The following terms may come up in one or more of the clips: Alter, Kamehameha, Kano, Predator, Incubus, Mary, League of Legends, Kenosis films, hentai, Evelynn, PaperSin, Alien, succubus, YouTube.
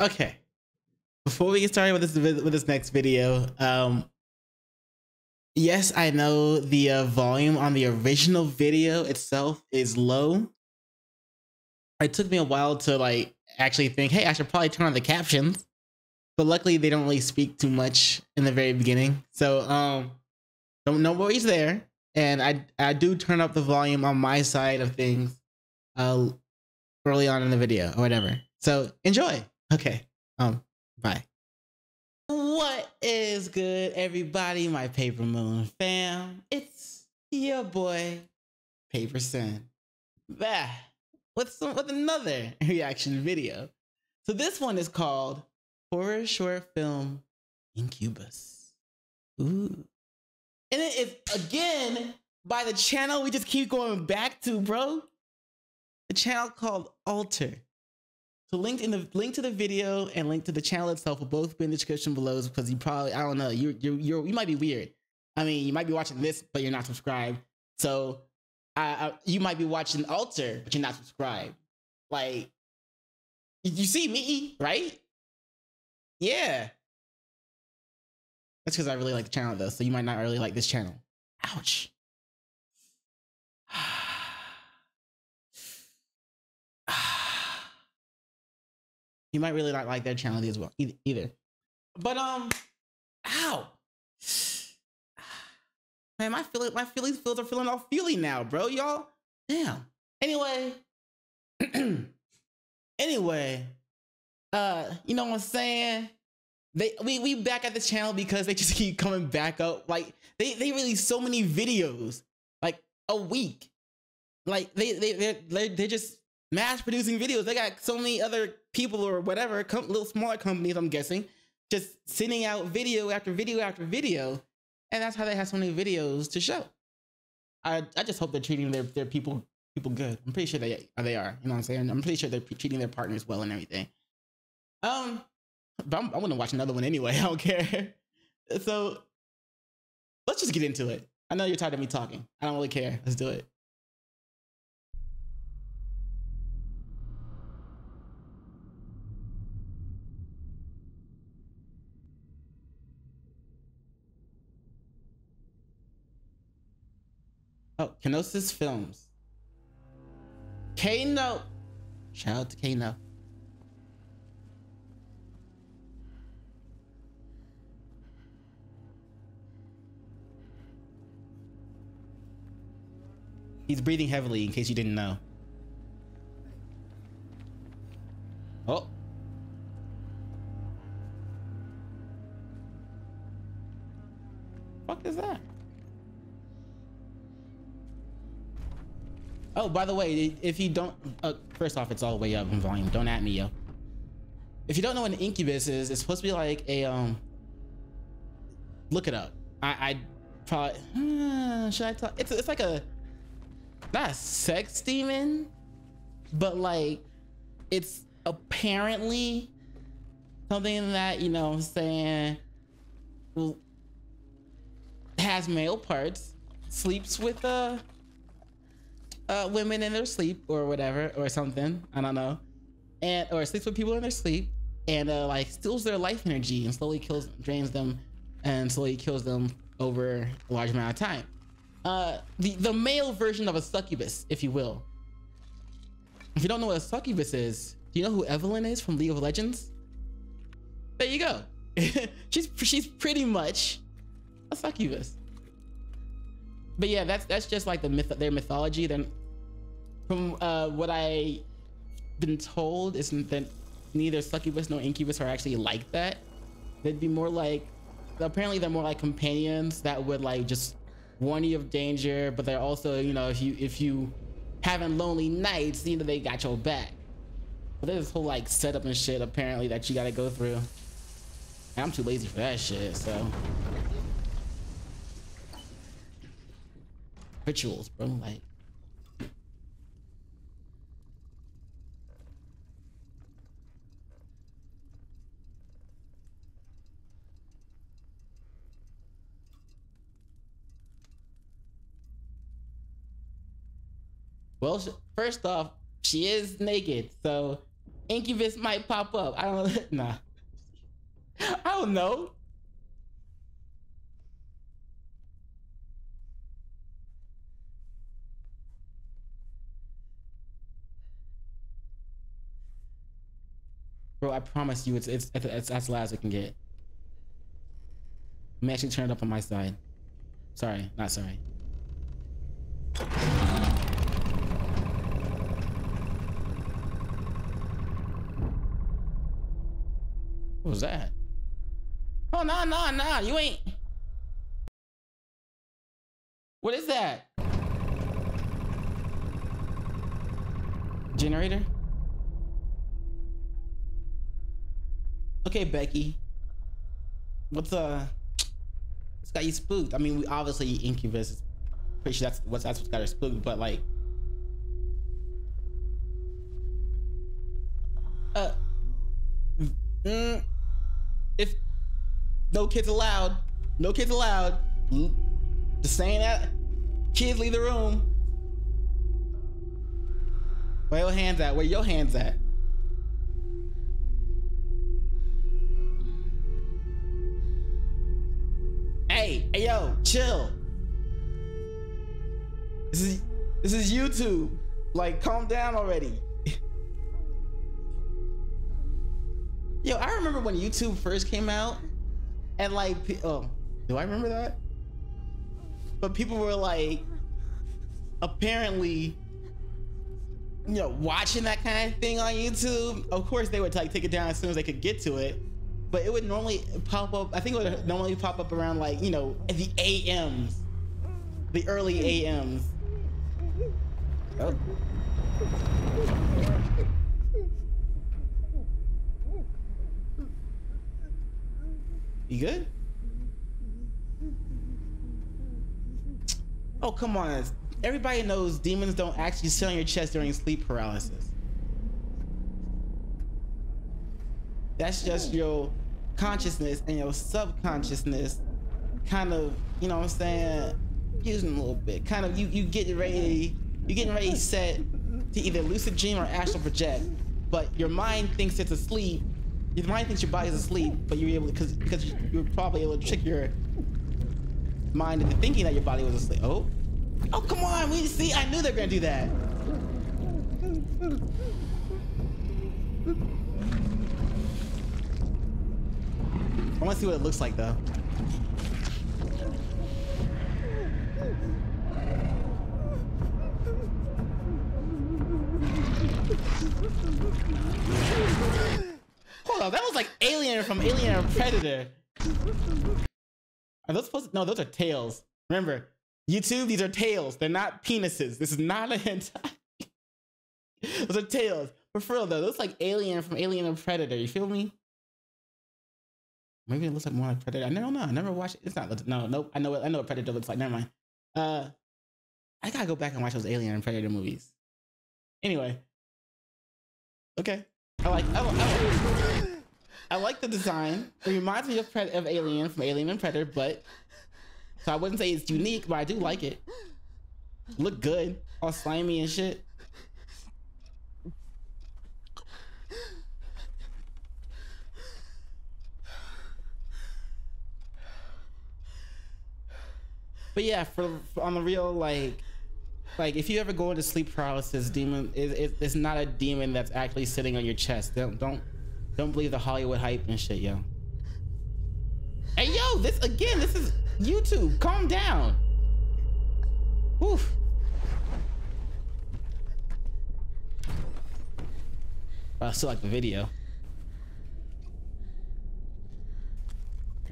Okay. Before we get started with this next video, yes, I know the volume on the original video itself is low. It took me a while to like actually think, hey, I should probably turn on the captions. But luckily, they don't really speak too much in the very beginning, so no worries there. And I do turn up the volume on my side of things early on in the video or whatever. So enjoy. Okay. Bye. What is good, everybody? My Paper Moon fam. It's your boy, PaperSin, back with another reaction video. So this one is called Horror Short Film Incubus. Ooh. And it is, again, by the channel we just keep going back to, bro. The channel called Alter. So link to the video and link to the channel itself will both be in the description below, because you probably, I don't know, you might be weird. I mean, you might be watching this, but you're not subscribed. So you might be watching Alter, but you're not subscribed. Like, you see me, right? Yeah. That's because I really like the channel though, so you might not really like this channel. Ouch. You might really not like their channel as well, either. But ow. Man, my feelings are feeling all feely now, bro, y'all. Damn. Anyway. Anyway. You know what I'm saying? We back at this channel because they just keep coming back up. Like they release so many videos like a week. Like they're just mass producing videos. They got so many other people or whatever, little smaller companies, I'm guessing, just sending out video after video after video, and that's how they have so many videos to show. I just hope they're treating their people good. I'm pretty sure they are. You know what I'm saying? I'm pretty sure they're treating their partners well and everything. But I'm gonna watch another one anyway. I don't care. So let's just get into it. I know you're tired of me talking. I don't really care. Let's do it. Oh, Kenosis Films. Kano. Shout out to Kano. He's breathing heavily, in case you didn't know. Oh. What the fuck is that? Oh, by the way, if you don't, first off, it's all the way up in volume. Don't at me, yo. If you don't know what an incubus is, it's supposed to be like a, look it up. I probably, should I talk? It's like a, not a sex demon, but like it's apparently something that, you know what I'm saying, well, has male parts, sleeps with women in their sleep or whatever or something, I don't know, and or sleeps with people in their sleep, and like steals their life energy and slowly drains them and slowly kills them over a large amount of time. The male version of a succubus, if you will. If you don't know what a succubus is, do you know who Evelynn is from League of Legends? There you go. she's pretty much a succubus. But yeah, that's just like the myth, their mythology. Then, from what I've been told, is that neither succubus nor incubus are actually like that. They'd be more like, apparently they're more like companions that would like just warn you of danger, but they're also, you know, if you having lonely nights, you know, they got your back. But there's this whole like setup and shit apparently that you gotta go through. And I'm too lazy for that shit, so. Rituals, bro, like. Well, first off, she is naked, so Incubus might pop up. I don't know. Nah. I don't know. Bro, I promise you, it's as loud as it can get. I'm actually turned up on my side. Sorry, not sorry. What was that? Oh, no, no, no, you ain't. What is that? Generator? Okay, Becky. What's this got you spooked? I mean, we obviously Incubus. Pretty sure that's what got her spooked, but like, if no kids allowed, no kids allowed. Just saying that. Kids leave the room. Where your hands at? Where your hands at? Hey, hey, yo, chill. This is YouTube. Like, calm down already. Yo, I remember when YouTube first came out, and like, oh, do I remember that? But people were like, apparently, you know, watching that kind of thing on YouTube. Of course, they would like take it down as soon as they could get to it. But it would normally pop up, I think it would normally pop up around like, you know, the AMs, the early AMs. Oh. You good? Oh, come on. Everybody knows demons don't actually sit on your chest during sleep paralysis. That's just your consciousness and your subconsciousness kind of, you know what I'm saying, using a little bit. Kind of you you're getting ready set to either lucid dream or astral project. But your mind thinks it's asleep. Your mind thinks your body's asleep, but you're able to because you're probably able to trick your mind into thinking that your body was asleep. Oh. Oh, come on, we see, I knew they were gonna do that. I want to see what it looks like, though. Hold on, that was like Alien from Alien or Predator. Are those supposed to? No, those are tails. Remember, YouTube, these are tails. They're not penises. This is not a hentai. Those are tails. But for real, though, those like Alien from Alien or Predator. You feel me? Maybe it looks like more like Predator. I never know. I never watched it. It's not. No, nope. I know what Predator looks like. Never mind. I gotta go back and watch those Alien and Predator movies. Anyway. Okay. I like the design. It reminds me of Alien from Alien and Predator, but so I wouldn't say it's unique, but I do like it. Look good, all slimy and shit. But yeah, for on the real, like if you ever go into sleep paralysis, demon it's not a demon that's actually sitting on your chest. Don't believe the Hollywood hype and shit, yo. Hey, yo, this again. This is YouTube. Calm down. Oof. I still like the video.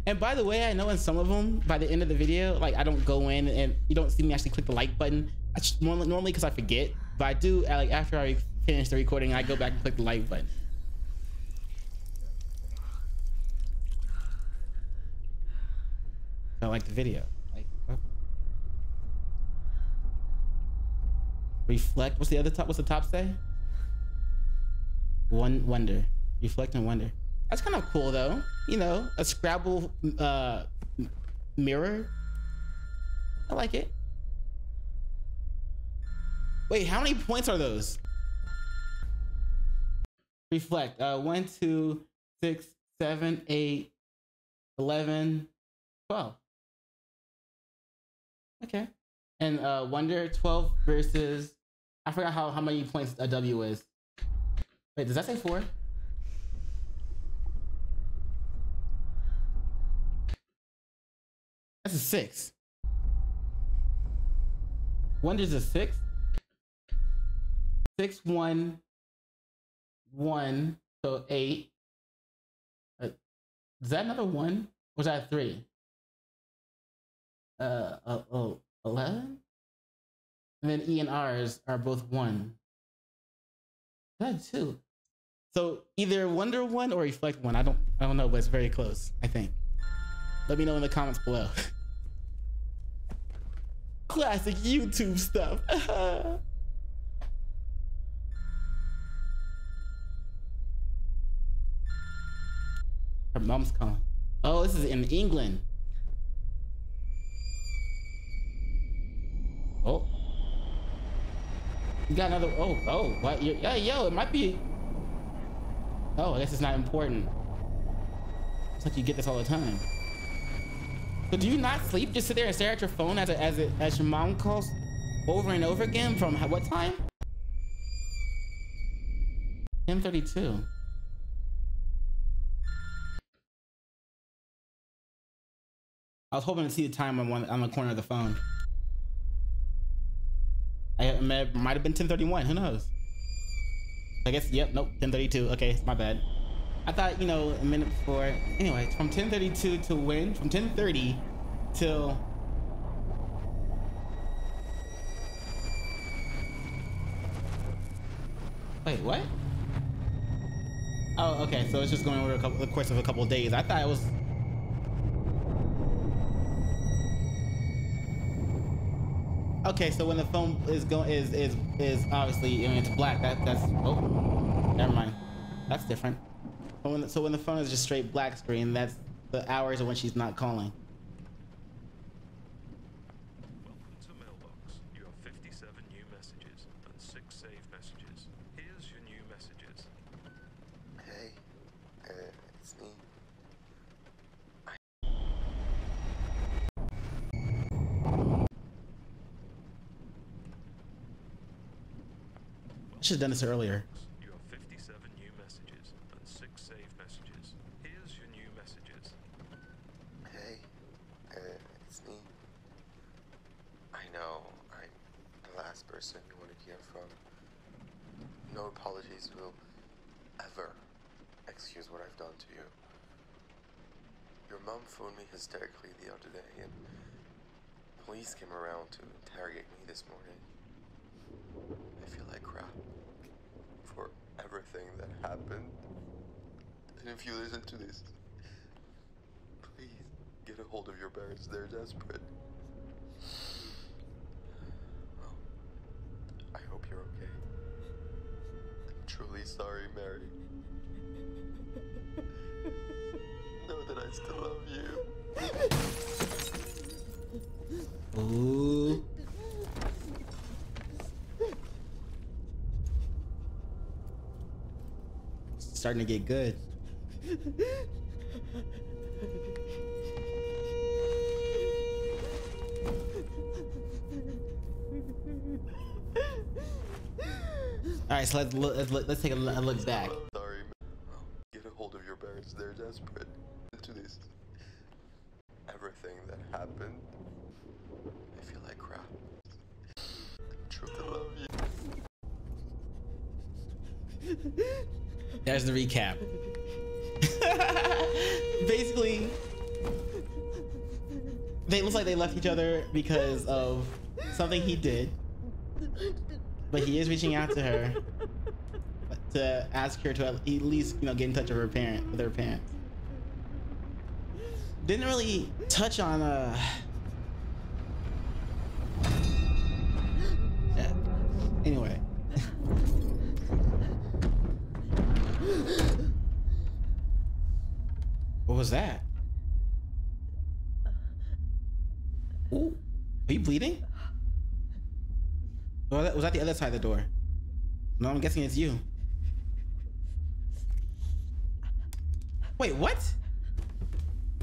And by the way, I know in some of them, by the end of the video, like I don't go in and you don't see me actually click the like button. I just, normally because I forget, but I do, like after I finish the recording, I go back and click the like button. I like the video. Like, oh. Reflect, what's the other top, what's the top say? One, wonder, reflect and wonder. That's kind of cool though. You know, a Scrabble mirror. I like it. Wait, how many points are those? reflect. 1, 2, 6, 7, 8, 11, 12. Okay. And wonder 12 versus, I forgot how many points a W is. Wait, does that say 4? That's a 6. Wonder's a 6. 6, 1, 1, so 8. Is that another 1? Or is that 3? 11? And then E and R's are both 1. That's 2. So either Wonder 1 or Reflect 1. I don't know, but it's very close, I think. Let me know in the comments below. Classic YouTube stuff. Her mom's calling. Oh, this is in England. Oh. You got another, oh, what? Yeah, yo, it might be. Oh, I guess it's not important. It's like you get this all the time. So do you not sleep? Just sit there and stare at your phone as your mom calls over and over again from what time? 10:32. I was hoping to see the time on the corner of the phone. It might have been 10:31. Who knows? I guess. Yep. Nope. 10:32. Okay. It's my bad. I thought, you know, a minute before. Anyway, from 10:32 to when? From 10:30 till. Wait, what? Oh, okay. So it's just going over the course of a couple of days. I thought it was. Okay, so when the phone is going is obviously, I mean, it's black. That's oh, never mind. That's different. So when the phone is just straight black screen, that's the hours of when she's not calling. Welcome to mailbox. You have 57 new messages and 6 saved messages. Here's your new messages. Hey, it's me. I should have done this earlier. You have 57 new messages and 6 saved messages. Here's your new messages. Hey, it's me. I know I'm the last person you want to hear from. No apologies will ever excuse what I've done to you. Your mom phoned me hysterically the other day, and police came around to interrogate me this morning. I feel like crap for everything that happened. And if you listen to this, please get a hold of your parents. They're desperate. Well, I hope you're okay. I'm truly sorry, Mary. Know that I still love you. Ooh. Starting to get good. All right, so let's take a look back. Sorry, get a hold of your parents. They're desperate. To this, everything that happened, I feel like crap. Truly love you. There's the recap. Basically, they look like they left each other because of something he did, but he is reaching out to her to ask her to at least, you know, get in touch with her parent, with her parents. Didn't really touch on yeah. Anyway. What was that? Ooh, are you bleeding? Was that the other side of the door? No, I'm guessing it's you. Wait, what?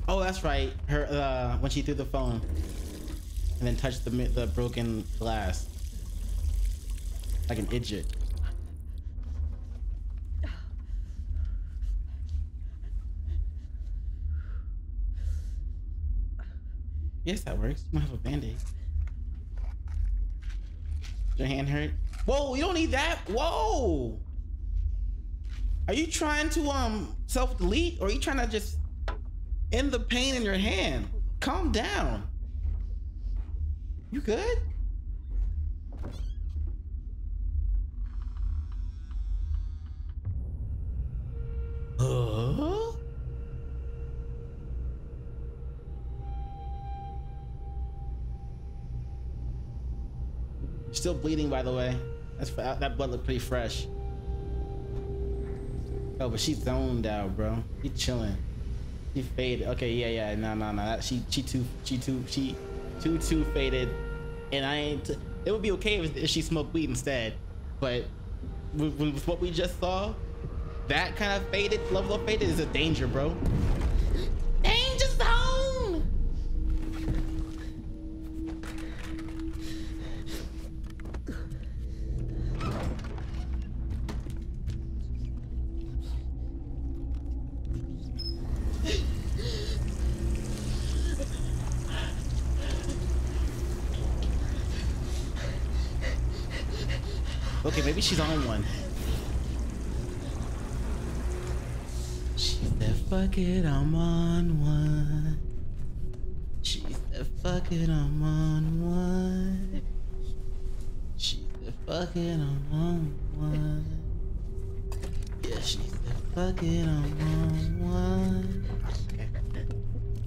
Oh, that's right. Her when she threw the phone and then touched the broken glass like an idiot. Yes, that works. You might have a band-aid. Does your hand hurt? Whoa, you don't need that. Whoa. Are you trying to self-delete, or are you trying to just end the pain in your hand? Calm down. You good? Still bleeding, by the way. That's, that blood looked pretty fresh. Oh, but she zoned out, bro. She chilling. She faded. Okay, yeah. No. She too faded. And I ain't. It would be okay if she smoked weed instead. But with what we just saw, that kind of faded level of faded is a danger, bro. Danger zone. Okay, maybe she's on one. She said, fuck it, I'm on one. She said, fuck it, I'm on one. She said, fuck it, I'm on one. Yeah, she said, fuck it, I'm on one. Okay.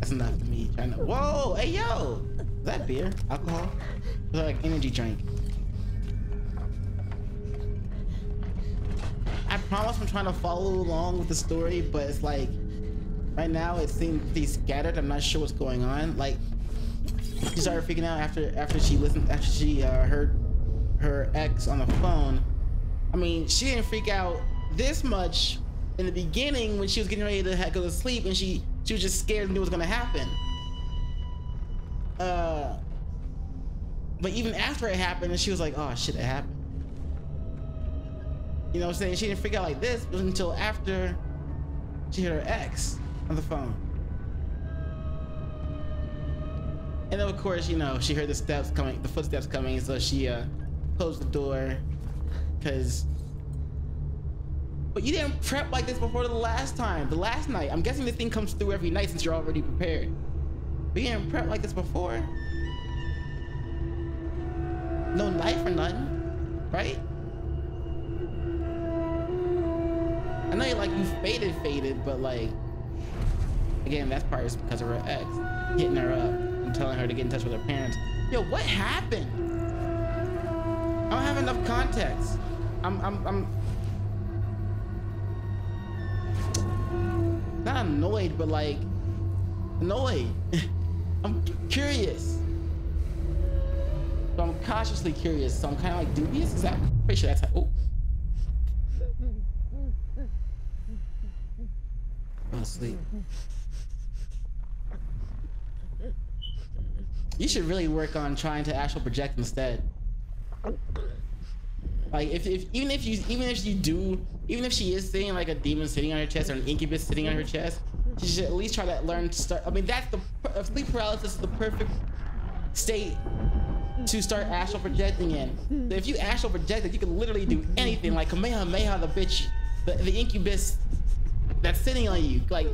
That's enough for me. Trying to... Whoa, hey, yo! Is that beer? Alcohol? It's like energy drink. I promise I'm trying to follow along with the story, but it's like right now it seems pretty scattered. I'm not sure what's going on. Like she started freaking out after she heard her ex on the phone. I mean, she didn't freak out this much in the beginning when she was getting ready to go to sleep, and she was just scared and knew what was gonna happen. But even after it happened, and she was like, "Oh shit, it happened." You know what I'm saying? She didn't freak out like this until after she heard her ex on the phone. And then of course, you know, she heard the steps coming, the footsteps coming, so she closed the door. But you didn't prep like this before the last night. I'm guessing this thing comes through every night since you're already prepared. But you didn't prep like this before. No knife or nothing, right? I know you like you faded, but like again, that part is because of her ex hitting her up and telling her to get in touch with her parents. Yo, what happened? I don't have enough context. I'm not annoyed, but like annoyed. I'm curious. So I'm cautiously curious. So I'm kind of like dubious. Is that? Pretty sure that's how. Oh. Sleep. You should really work on trying to astral project instead. Like even if she is sitting like a demon sitting on her chest or an incubus sitting on her chest, she should at least try to learn to start. I mean, that's the sleep paralysis is the perfect state to start astral projecting in. If you astral project it, you can literally do anything. Like Kamehameha the bitch, the incubus that's sitting on you, like,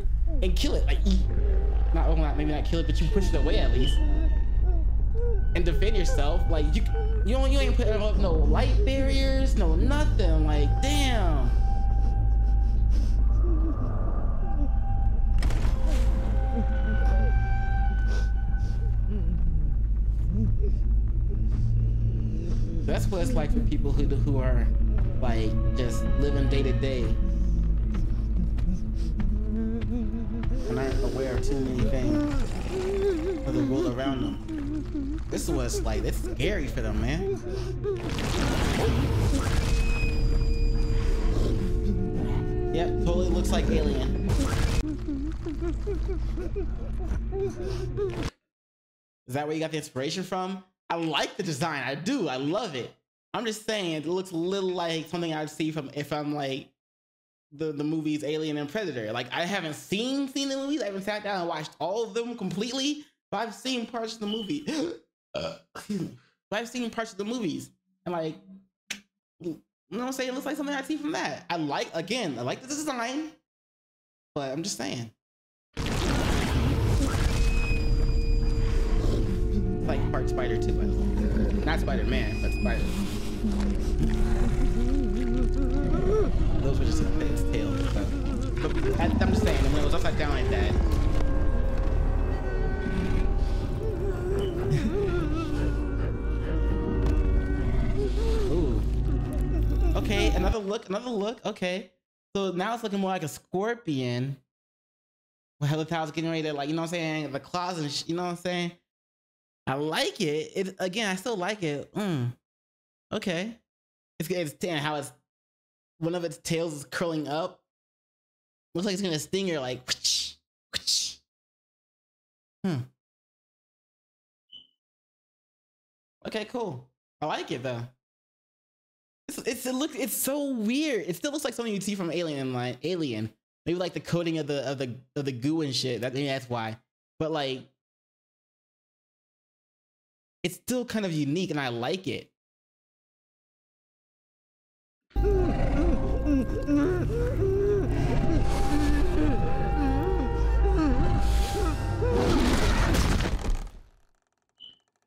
and kill it. Like, maybe not kill it, but you push it away at least, and defend yourself. Like, you ain't putting up no light barriers, no nothing. Like, damn. That's what it's like for people who are like just living day to day. And aren't aware of too many things of the world around them. This is what it's like. It's scary for them, man. Yep, totally looks like Alien. Is that where you got the inspiration from? I like the design. I do. I love it. I'm just saying it looks a little like something I'd see from if I'm like the movies Alien and Predator. Like I haven't seen the movies. I haven't sat down and watched all of them completely, but I've seen parts of the movie. Excuse me. But I've seen parts of the movies, and like, you know what I'm saying? It looks like something I see from that. I like, again, I like the design, but I'm just saying. It's like part Spider too, by the way. Not Spider-Man, but Spider. Those were just his tail. But I'm just saying, when it was upside down like that, okay, another look. Okay, so now it's looking more like a scorpion. Well, Helicopter's getting ready to, like, you know what I'm saying, the claws and you know what I'm saying. I like it. It again, I still like it. Okay, it's and how it's one of its tails is curling up. Looks like it's gonna sting her like. Whoosh, whoosh. Okay, cool. I like it though. It's so weird. It still looks like something you'd see from Alien, like Alien. Maybe like the coating of the goo and shit. That, maybe that's why. But like, it's still kind of unique, and I like it.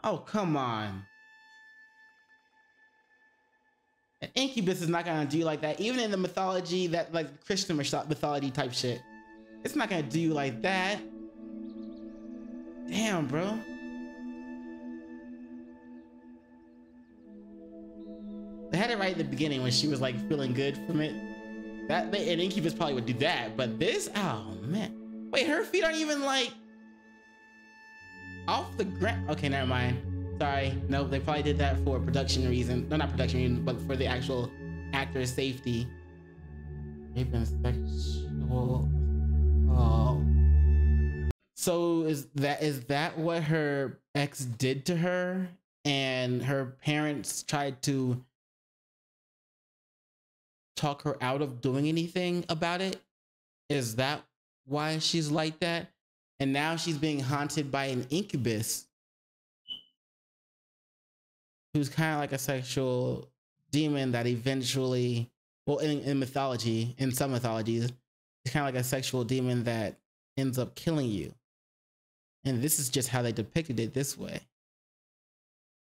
Oh, come on. An incubus is not gonna do you like that. Even in the mythology, that like Christian mythology type shit, it's not gonna do you like that. Damn, bro. They had it right at the beginning when she was like feeling good from it. That an incubus probably would do that, but this, oh man. Wait, her feet aren't even like off the ground. Okay, never mind. Sorry, no, they probably did that for production reason. No, not production reason, but for the actual actor's safety. Rape and sexual. Oh. So is that what her ex did to her? And her parents tried to talk her out of doing anything about it? Is that why she's like that? And now she's being haunted by an incubus, who's kind of like a sexual demon that eventually, well, in mythology, in some mythologies, it's kind of like a sexual demon that ends up killing you. And this is just how they depicted it this way.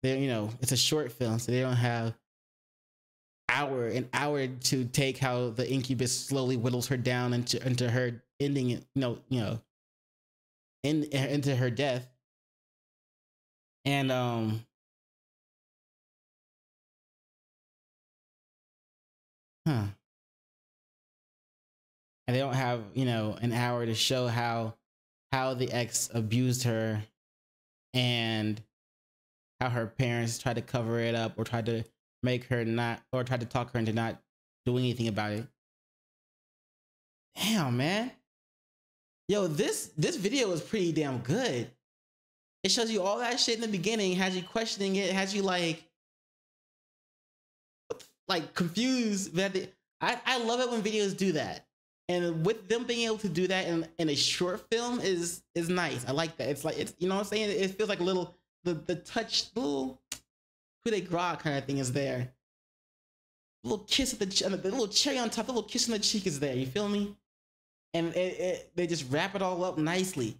They, you know, it's a short film, so they don't have an hour to take how the incubus slowly whittles her down into her ending, into her death. And, and they don't have, you know, an hour to show how the ex abused her and how her parents tried to cover it up or tried to make her not, or tried to talk her into not doing anything about it. Damn, man. Yo, this video is pretty damn good. It shows you all that shit in the beginning, has you questioning it, has you like confused. That I love it when videos do that, and with them being able to do that in a short film is nice. I like that. It's like, it's, you know what I'm saying, it feels like a little the touch, little coup de grace kind of thing is there. A little kiss at the little cherry on top, the little kiss on the cheek is there, you feel me? And they just wrap it all up nicely.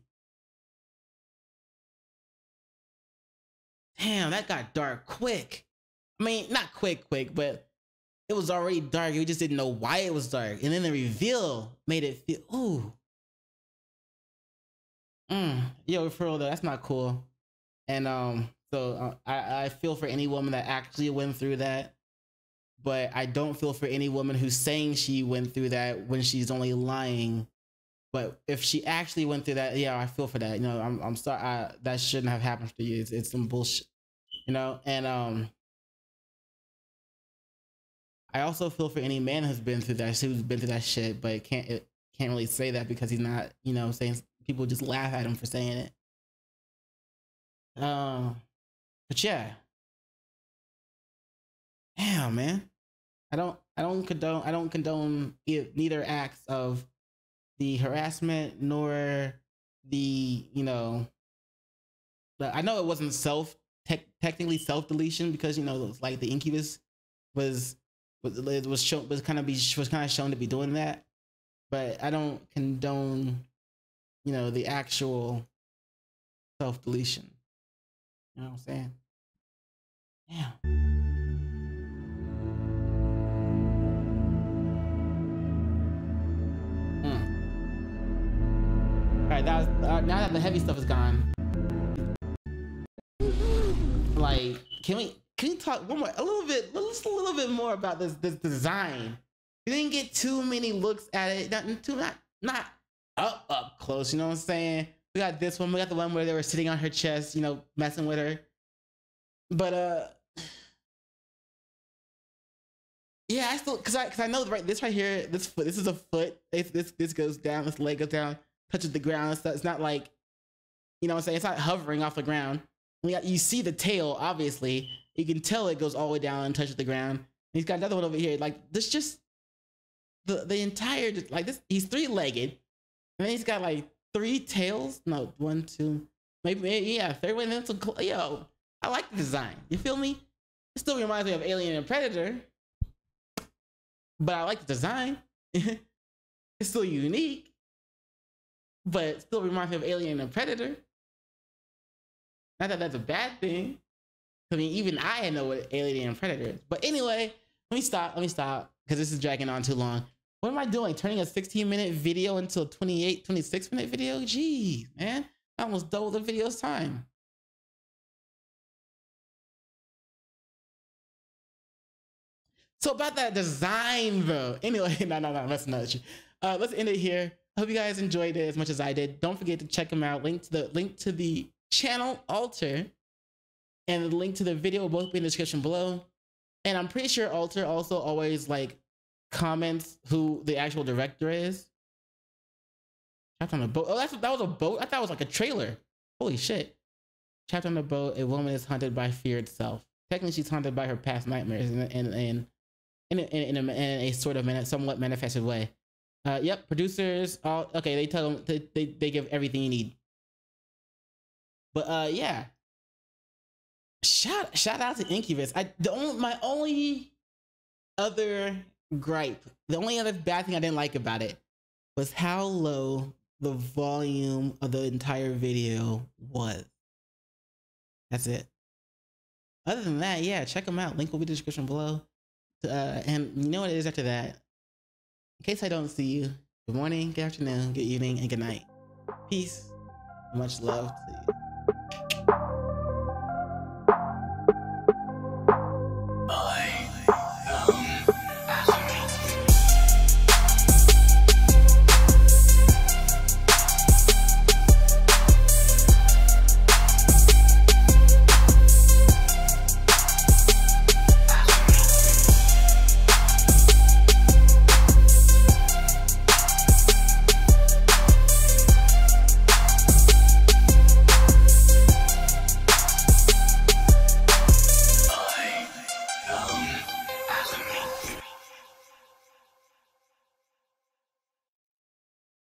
Damn, that got dark quick. I mean, not quick, but it was already dark. We just didn't know why it was dark. And then the reveal made it feel, ooh. Yo, for real though, that's not cool. And so I feel for any woman that actually went through that. But I don't feel for any woman who's saying she went through that when she's only lying. But if she actually went through that, yeah, I feel for that. You know, I'm sorry. That shouldn't have happened to you. It's some bullshit, you know? And I also feel for any man who's been through that shit, but can't really say that because he's not, you know, saying people just laugh at him for saying it. But yeah, damn man, I don't condone neither acts of the harassment nor the, you know, I know it wasn't technically self deletion, because you know it was like the Incubus was kind of shown to be doing that, but I don't condone, you know, the actual self deletion. You know what I'm saying? Yeah. Alright, that was, now that the heavy stuff is gone, like, can we talk one more, a little bit more about this design? You didn't get too many looks at it, not up close. You know what I'm saying? We got this one, we got the one where they were sitting on her chest, you know, messing with her. But yeah, I still, cause I know right this right here, this is a foot. This goes down, this leg goes down, touches the ground and stuff. It's not like, you know what I'm saying, it's not hovering off the ground. You see the tail, obviously. You can tell it goes all the way down and touches the ground. And he's got another one over here. Like, this just, the entire, like this, he's three-legged. And then he's got like three tails. No, one, two, maybe yeah, third one. That's a, yo, I like the design. You feel me? It still reminds me of Alien and Predator. But I like the design. It's still unique. But still reminds me of Alien and Predator. Not that that's a bad thing. I mean, even I know what Alien and Predator is. But anyway, let me stop, because this is dragging on too long. What am I doing? Turning a 16-minute video into a 28, 26-minute video? Jeez, man. I almost doubled the video's time. So about that design, though. Anyway, no, that's not true. Let's end it here. I hope you guys enjoyed it as much as I did. Don't forget to check them out. Link to the channel Alter and the link to the video will both be in the description below. And I'm pretty sure Alter also always like comments who the actual director is. Trapped on a boat. Oh, that was a boat. I thought it was like a trailer. Holy shit. Trapped on a boat. A woman is haunted by fear itself. Technically, she's haunted by her past nightmares in a sort of somewhat manifested way. Yep, producers, all okay, they tell them they give everything you need. But yeah. Shout out to Incubus. The only other bad thing I didn't like about it was how low the volume of the entire video was. That's it. Other than that, yeah, check them out. Link will be in the description below. And you know what it is after that. In case I don't see you, good morning, good afternoon, good evening, and good night. Peace. Much love to you.